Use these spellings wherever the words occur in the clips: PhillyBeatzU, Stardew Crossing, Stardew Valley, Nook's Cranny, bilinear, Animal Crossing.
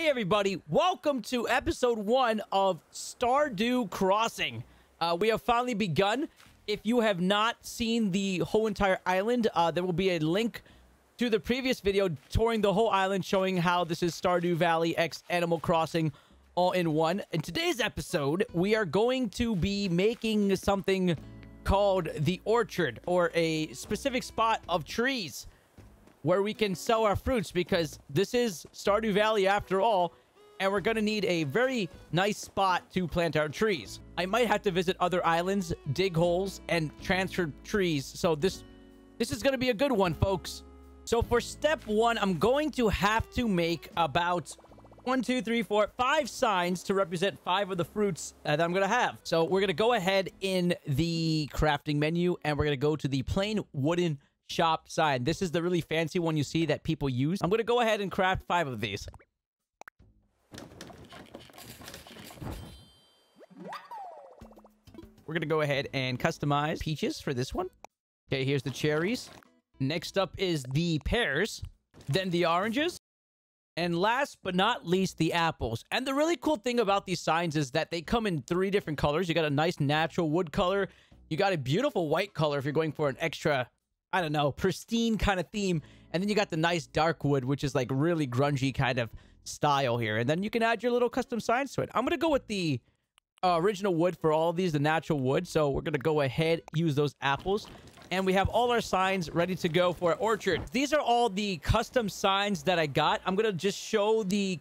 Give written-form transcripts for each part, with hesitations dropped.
Hey everybody, welcome to episode 1 of Stardew Crossing. We have finally begun. If you have not seen the whole entire island, there will be a link to the previous video touring the whole island, showing how this is Stardew Valley x Animal Crossing all in one. In today's episode, we are going to be making something called the orchard, or a specific spot of trees where we can sell our fruits, because this is Stardew Valley after all, and we're gonna need a very nice spot to plant our trees. I might have to visit other islands, dig holes, and transfer trees, so this is gonna be a good one, folks. So for step 1, I'm going to have to make about 5 signs to represent 5 of the fruits that I'm gonna have. So we're gonna go ahead in the crafting menu, and we're gonna go to the plain wooden shop sign. This is the really fancy one you see that people use. I'm gonna go ahead and craft 5 of these. We're gonna go ahead and customize peaches for this one. Okay, here's the cherries. Next up is the pears, then the oranges, and last but not least, the apples. And the really cool thing about these signs is that they come in 3 different colors. You got a nice natural wood color, you got a beautiful white color if you're going for an extra, I don't know, pristine kind of theme. And then you got the nice dark wood, which is like really grungy kind of style here. And then you can add your little custom signs to it. I'm going to go with the original wood for all of these, the natural wood. So we're going to go ahead, use those apples. And we have all our signs ready to go for our orchard. These are all the custom signs that I got. I'm going to just show the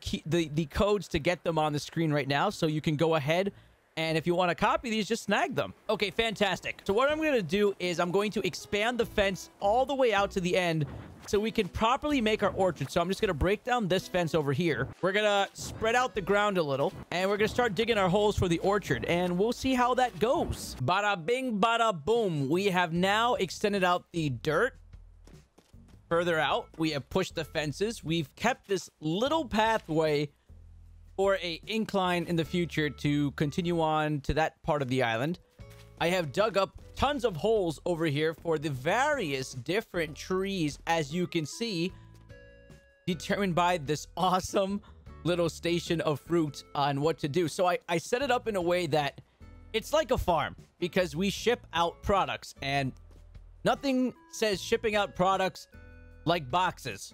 codes to get them on the screen right now, so you can go ahead, and if you want to copy these, just snag them. Okay, fantastic. So what I'm going to do is I'm going to expand the fence all the way out to the end so we can properly make our orchard. So I'm just going to break down this fence over here. We're going to spread out the ground a little, and we're going to start digging our holes for the orchard, and we'll see how that goes. Bada bing, bada boom. We have now extended out the dirt further out. We have pushed the fences. We've kept this little pathway or a incline in the future to continue on to that part of the island. I have dug up tons of holes over here for the various different trees, as you can see, determined by this awesome little station of fruit on what to do. So I set it up in a way that it's like a farm, because we ship out products, and nothing says shipping out products like boxes,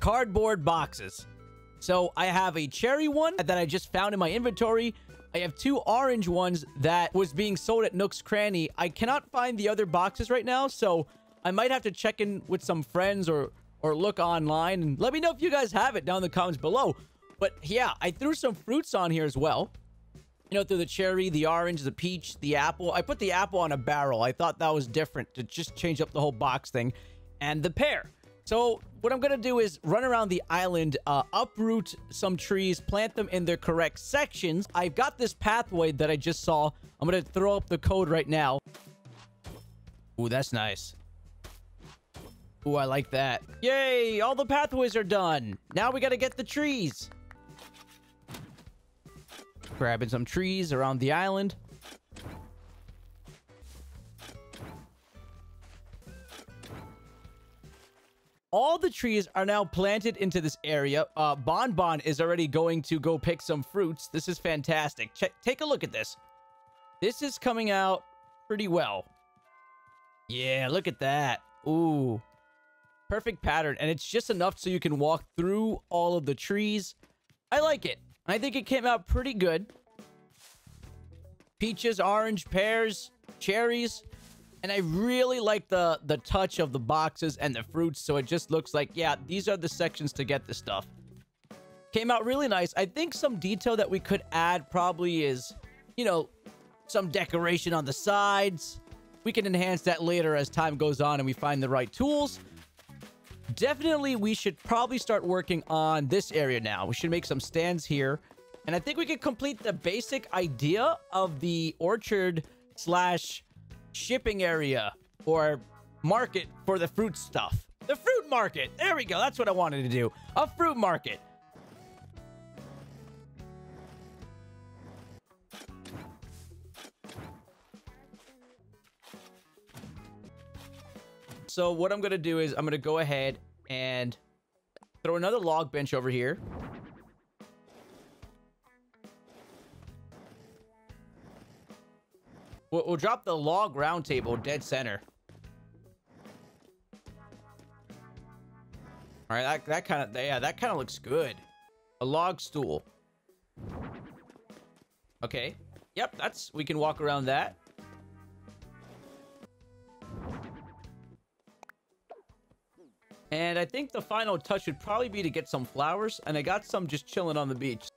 cardboard boxes. So I have a cherry one that I just found in my inventory. I have 2 orange ones that was being sold at Nook's Cranny. I cannot find the other boxes right now, so I might have to check in with some friends or look online. And let me know if you guys have it down in the comments below. But yeah, I threw some fruits on here as well. You know, through the cherry, the orange, the peach, the apple. I put the apple on a barrel. I thought that was different to just change up the whole box thing. And the pear. So what I'm going to do is run around the island, uproot some trees, plant them in their correct sections. I've got this pathway that I just saw. I'm going to throw up the code right now. Ooh, that's nice. Ooh, I like that. Yay, all the pathways are done. Now we got to get the trees. Grabbing some trees around the island. All the trees are now planted into this area. Bon Bon is already going to go pick some fruits. This is fantastic. Take a look at this. This is coming out pretty well. Yeah, look at that. Ooh. Perfect pattern. And it's just enough so you can walk through all of the trees. I like it. I think it came out pretty good. Peaches, orange, pears, cherries. And I really like the touch of the boxes and the fruits, so it just looks like, yeah, these are the sections to get this stuff. Came out really nice. I think some detail that we could add probably is, you know, some decoration on the sides. We can enhance that later as time goes on and we find the right tools. Definitely, we should probably start working on this area now. We should make some stands here. And I think we could complete the basic idea of the orchard slash shipping area or market for the fruit stuff. The fruit market, there we go. That's what I wanted to do, a fruit market. So what I'm gonna do is I'm gonna go ahead and throw another log bench over here. We'll drop the log round table dead center. All right, that kind of, yeah, that kind of looks good. A log stool. Okay. Yep, that's, we can walk around that. And I think the final touch would probably be to get some flowers, and I got some just chilling on the beach.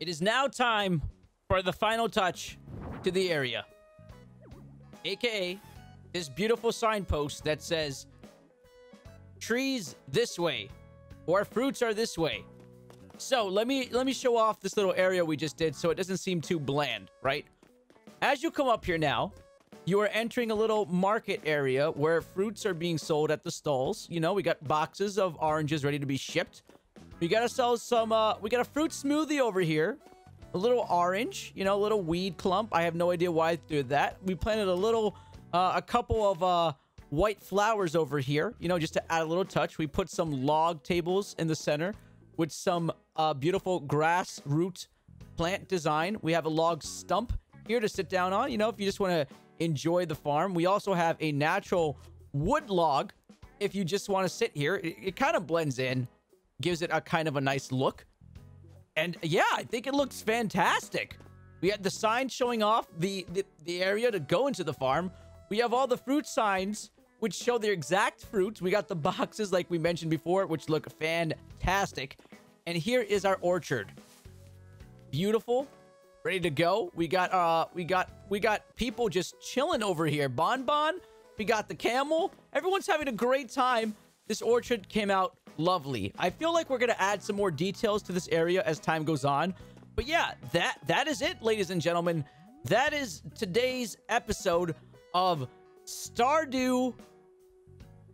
It is now time for the final touch to the area. AKA this beautiful signpost that says trees this way or fruits are this way. So let me show off this little area we just did so it doesn't seem too bland, right? As you come up here now, you are entering a little market area where fruits are being sold at the stalls. You know, we got boxes of oranges ready to be shipped. We gotta sell some we got a fruit smoothie over here. A little orange, you know, a little weed clump. I have no idea why I threw that. We planted a little, a couple of white flowers over here, you know, just to add a little touch. We put some log tables in the center with some beautiful grass root plant design. We have a log stump here to sit down on, you know, if you just want to enjoy the farm. We also have a natural wood log if you just want to sit here. It kind of blends in, gives it a kind of a nice look. And yeah, I think it looks fantastic. We had the sign showing off the area to go into the farm. We have all the fruit signs, which show their exact fruits. We got the boxes, like we mentioned before, which look fantastic. And here is our orchard. Beautiful. Ready to go. We got people just chilling over here. Bonbon. We got the camel. Everyone's having a great time. This orchard came out lovely. I feel like we're going to add some more details to this area as time goes on. But yeah, that is it, ladies and gentlemen. That is today's episode of Stardew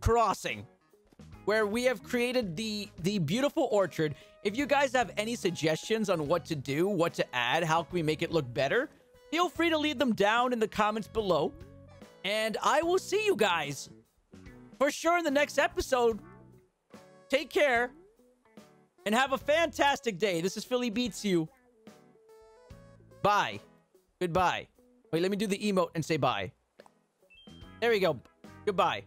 Crossing, where we have created the beautiful orchard. If you guys have any suggestions on what to do, what to add, how can we make it look better, feel free to leave them down in the comments below. And I will see you guys for sure in the next episode. Take care and have a fantastic day. This is PhillyBeatzU. Bye. Goodbye. Wait, let me do the emote and say bye. There we go. Goodbye.